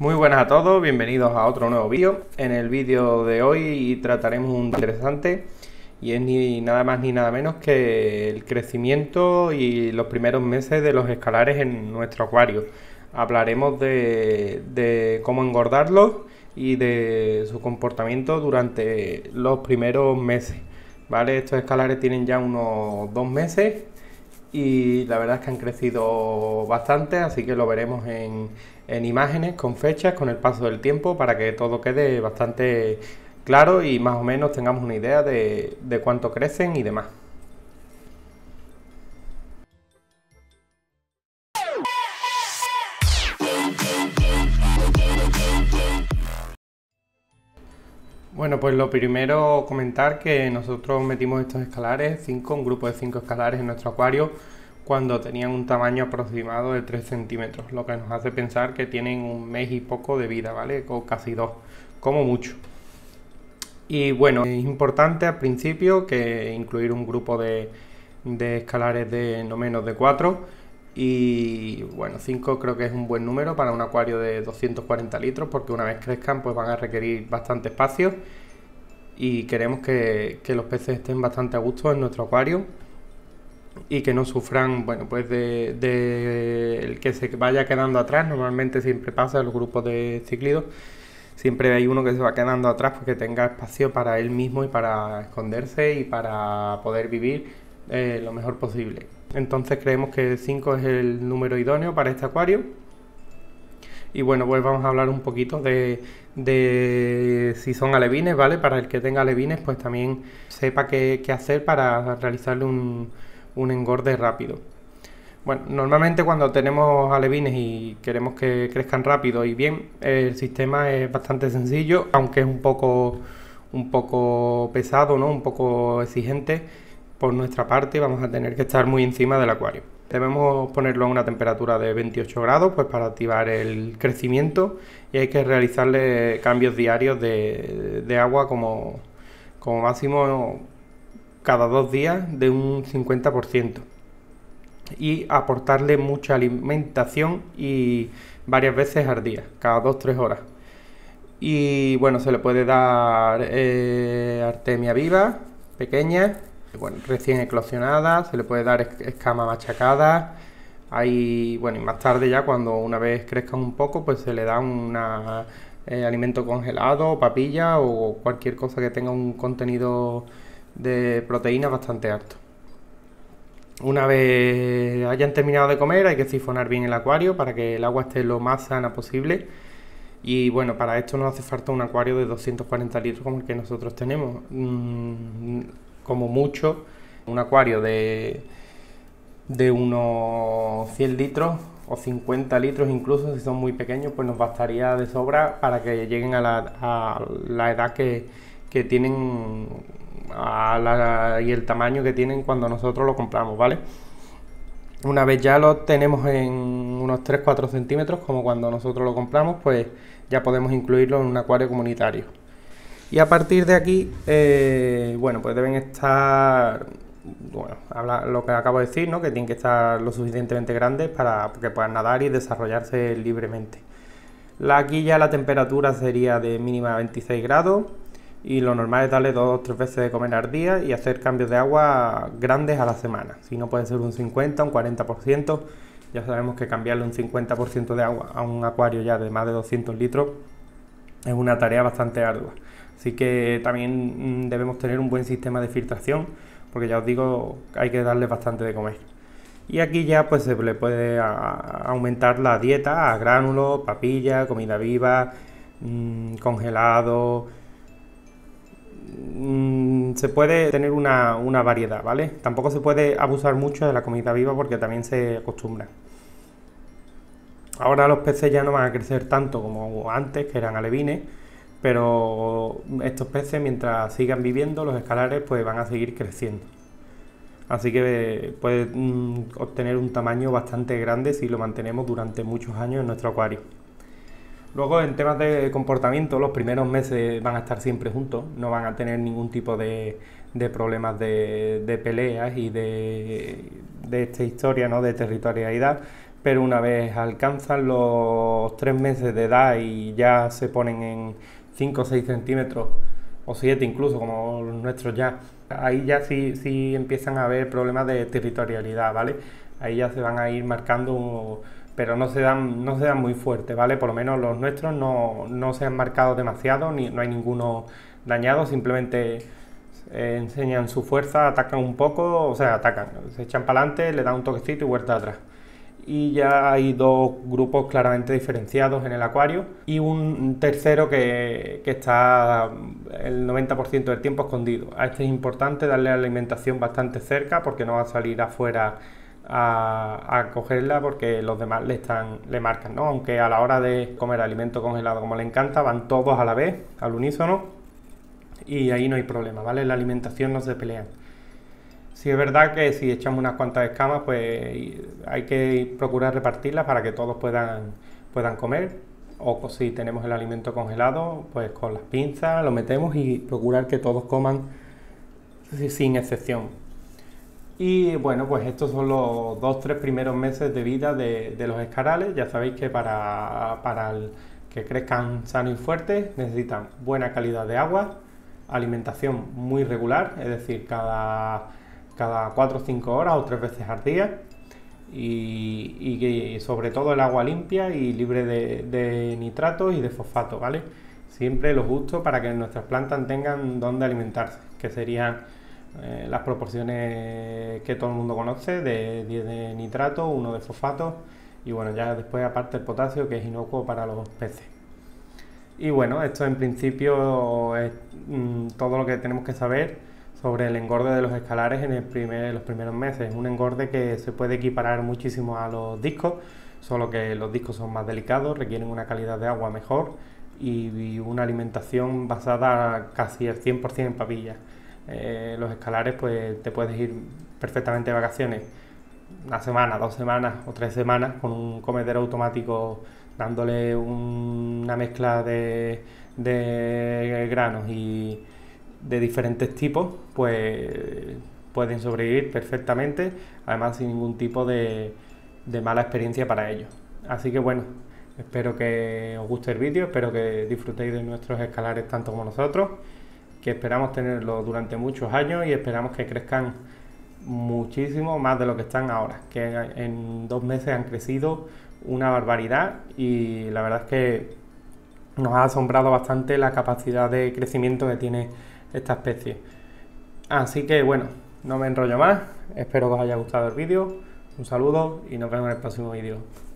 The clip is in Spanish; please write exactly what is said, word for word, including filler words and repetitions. Muy buenas a todos, bienvenidos a otro nuevo vídeo. En el vídeo de hoy trataremos un tema interesante y es ni nada más ni nada menos que el crecimiento y los primeros meses de los escalares en nuestro acuario. Hablaremos de, de cómo engordarlos y de su comportamiento durante los primeros meses, ¿vale? Estos escalares tienen ya unos dos meses y la verdad es que han crecido bastante, así que lo veremos en, en imágenes, con fechas, con el paso del tiempo, para que todo quede bastante claro y más o menos tengamos una idea de, de cuánto crecen y demás. Bueno, pues lo primero comentar que nosotros metimos estos escalares, cinco, un grupo de cinco escalares en nuestro acuario cuando tenían un tamaño aproximado de tres centímetros, lo que nos hace pensar que tienen un mes y poco de vida, ¿vale? O casi dos, como mucho. Y bueno, es importante al principio que incluir un grupo de, de escalares de no menos de cuatro y bueno, cinco creo que es un buen número para un acuario de doscientos cuarenta litros, porque una vez crezcan pues van a requerir bastante espacio y queremos que, que los peces estén bastante a gusto en nuestro acuario y que no sufran, bueno, pues de, de el que se vaya quedando atrás. Normalmente siempre pasa en los grupos de ciclidos, siempre hay uno que se va quedando atrás porque tenga espacio para él mismo y para esconderse y para poder vivir eh, lo mejor posible. Entonces creemos que cinco es el número idóneo para este acuario. Y bueno, pues vamos a hablar un poquito de, de si son alevines, ¿vale? Para el que tenga alevines, pues también sepa qué, qué hacer para realizarle un, un engorde rápido. Bueno, normalmente cuando tenemos alevines y queremos que crezcan rápido y bien, el sistema es bastante sencillo, aunque es un poco, un poco pesado, ¿no? Un poco exigente. Por nuestra parte vamos a tener que estar muy encima del acuario. Debemos ponerlo a una temperatura de veintiocho grados pues para activar el crecimiento, y hay que realizarle cambios diarios de, de agua como, como máximo cada dos días de un cincuenta por ciento, y aportarle mucha alimentación y varias veces al día, cada dos a tres horas. Y bueno, se le puede dar eh, artemia viva, pequeña, bueno, recién eclosionada, se le puede dar escama machacada. Hay, bueno, y más tarde ya cuando una vez crezcan un poco pues se le da un eh, alimento congelado, papilla o cualquier cosa que tenga un contenido de proteína bastante alto. Una vez hayan terminado de comer hay que sifonar bien el acuario para que el agua esté lo más sana posible. Y bueno, para esto nos hace falta un acuario de doscientos cuarenta litros como el que nosotros tenemos. Mm, como mucho un acuario de, de unos cien litros o cincuenta litros, incluso si son muy pequeños, pues nos bastaría de sobra para que lleguen a la, a la edad que, que tienen a la, y el tamaño que tienen cuando nosotros lo compramos, ¿vale? Una vez ya lo tenemos en unos tres a cuatro centímetros, como cuando nosotros lo compramos, pues ya podemos incluirlo en un acuario comunitario. Y a partir de aquí, eh, bueno, pues deben estar, bueno, habla, lo que acabo de decir, ¿no? Que tienen que estar lo suficientemente grandes para que puedan nadar y desarrollarse libremente. La, aquí ya la temperatura sería de mínima veintiséis grados y lo normal es darle dos o tres veces de comer al día y hacer cambios de agua grandes a la semana. Si no, puede ser un cincuenta, un cuarenta por ciento. Ya sabemos que cambiarle un cincuenta por ciento de agua a un acuario ya de más de doscientos litros es una tarea bastante ardua. Así que también debemos tener un buen sistema de filtración, porque ya os digo, hay que darles bastante de comer. Y aquí ya pues se le puede aumentar la dieta a gránulos, papilla, comida viva, mmm, congelado. Mmm, se puede tener una, una variedad, ¿vale? Tampoco se puede abusar mucho de la comida viva porque también se acostumbran. Ahora los peces ya no van a crecer tanto como antes, que eran alevines, pero estos peces mientras sigan viviendo los escalares pues van a seguir creciendo, así que puede obtener un tamaño bastante grande si lo mantenemos durante muchos años en nuestro acuario. Luego, en temas de comportamiento, los primeros meses van a estar siempre juntos, no van a tener ningún tipo de, de problemas de, de peleas y de, de esta historia, ¿no? De territorialidad, pero una vez alcanzan los tres meses de edad y ya se ponen en cinco o seis centímetros, o siete incluso, como los nuestros ya, ahí ya sí, sí empiezan a haber problemas de territorialidad, ¿vale? Ahí ya se van a ir marcando, un, pero no se dan no se dan muy fuerte, ¿vale? Por lo menos los nuestros no, no se han marcado demasiado, ni, no hay ninguno dañado, simplemente eh, enseñan su fuerza, atacan un poco, o sea, atacan, se echan para adelante, le dan un toquecito y vuelta atrás. Y ya hay dos grupos claramente diferenciados en el acuario y un tercero que, que está el noventa por ciento del tiempo escondido. A este es importante darle la alimentación bastante cerca porque no va a salir afuera a, a cogerla porque los demás le, están, le marcan, ¿no? Aunque a la hora de comer alimento congelado como le encanta van todos a la vez, al unísono, y ahí no hay problema, ¿vale? La alimentación no se pelean. Sí, es verdad que si echamos unas cuantas escamas, pues hay que procurar repartirlas para que todos puedan, puedan comer. O si tenemos el alimento congelado, pues con las pinzas lo metemos y procurar que todos coman sin excepción. Y bueno, pues estos son los dos, tres primeros meses de vida de, de los escarales. Ya sabéis que para, para el, que crezcan sanos y fuertes necesitan buena calidad de agua, alimentación muy regular, es decir, cada... cada cuatro o cinco horas o tres veces al día y, y, y sobre todo el agua limpia y libre de, de nitratos y de fosfato, ¿vale? Siempre lo justo para que nuestras plantas tengan donde alimentarse, que serían eh, las proporciones que todo el mundo conoce de diez de nitrato, uno de fosfato y bueno, ya después aparte el potasio que es inocuo para los peces. Y bueno, esto en principio es mmm, todo lo que tenemos que saber sobre el engorde de los escalares en el primer, los primeros meses. Un engorde que se puede equiparar muchísimo a los discos, solo que los discos son más delicados, requieren una calidad de agua mejor y, y una alimentación basada casi al cien por cien en papillas. Eh, los escalares pues te puedes ir perfectamente de vacaciones, una semana, dos semanas o tres semanas con un comedero automático dándole un, una mezcla de, de granos y de diferentes tipos, pues pueden sobrevivir perfectamente, además sin ningún tipo de, de mala experiencia para ellos. Así que bueno, espero que os guste el vídeo, espero que disfrutéis de nuestros escalares tanto como nosotros, que esperamos tenerlos durante muchos años y esperamos que crezcan muchísimo más de lo que están ahora, que en dos meses han crecido una barbaridad y la verdad es que nos ha asombrado bastante la capacidad de crecimiento que tiene esta especie. Así que bueno, no me enrollo más, espero que os haya gustado el vídeo, un saludo y nos vemos en el próximo vídeo.